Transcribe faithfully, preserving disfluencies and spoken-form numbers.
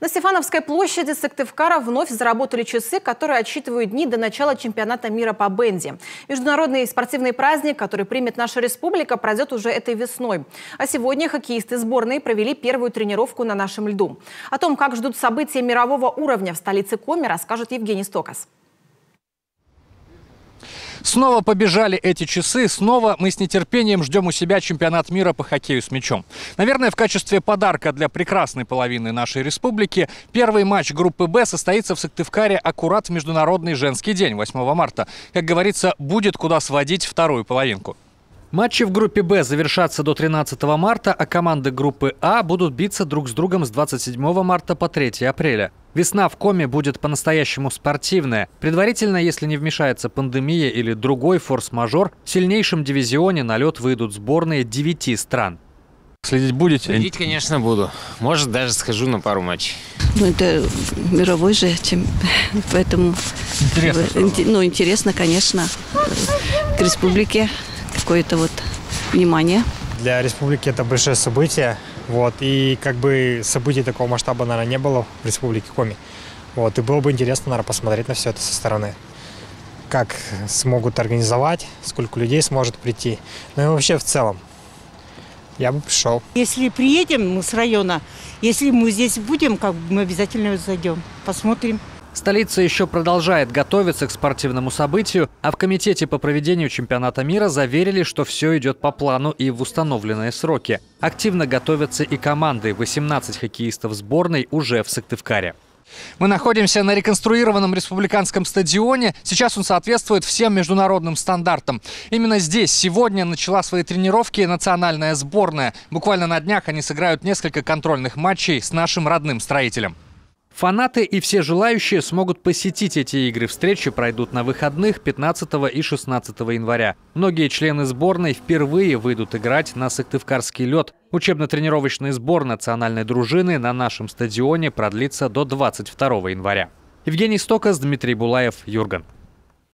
На Стефановской площади Сыктывкара вновь заработали часы, которые отсчитывают дни до начала Чемпионата мира по бенди. Международный спортивный праздник, который примет наша республика, пройдет уже этой весной. А сегодня хоккеисты сборной провели первую тренировку на нашем льду. О том, как ждут события мирового уровня в столице Коми, расскажет Евгений Стокос. Снова побежали эти часы, снова мы с нетерпением ждем у себя чемпионат мира по хоккею с мячом. Наверное, в качестве подарка для прекрасной половины нашей республики первый матч группы «Б» состоится в Сыктывкаре аккурат в Международный женский день, восьмого марта. Как говорится, будет куда сводить вторую половинку. Матчи в группе «Б» завершатся до тринадцатого марта, а команды группы «А» будут биться друг с другом с двадцать седьмого марта по третье апреля. Весна в Коми будет по-настоящему спортивная. Предварительно, если не вмешается пандемия или другой форс-мажор, в сильнейшем дивизионе на лед выйдут сборные девяти стран. Следить будете? Следить, конечно, буду. Может, даже схожу на пару матчей. Ну, это мировой же, чем... поэтому... Интересно. Ну, интересно, конечно, к республике. Какое-то вот внимание. Для республики это большое событие. Вот, и как бы событий такого масштаба, наверное, не было в республике Коми. Вот, и было бы интересно, наверное, посмотреть на все это со стороны. Как смогут организовать, сколько людей сможет прийти. Ну и вообще в целом, я бы пришел. Если приедем мы с района, если мы здесь будем, как бы мы обязательно зайдем, посмотрим. Столица еще продолжает готовиться к спортивному событию, а в комитете по проведению чемпионата мира заверили, что все идет по плану и в установленные сроки. Активно готовятся и команды. восемнадцать хоккеистов сборной уже в Сыктывкаре. Мы находимся на реконструированном республиканском стадионе. Сейчас он соответствует всем международным стандартам. Именно здесь сегодня начала свои тренировки национальная сборная. Буквально на днях они сыграют несколько контрольных матчей с нашим родным строителем. Фанаты и все желающие смогут посетить эти игры. Встречи пройдут на выходных пятнадцатого и шестнадцатого января. Многие члены сборной впервые выйдут играть на сыктывкарский лед. Учебно-тренировочный сбор национальной дружины на нашем стадионе продлится до двадцать второго января. Евгений Стокос, Дмитрий Булаев, Юрген.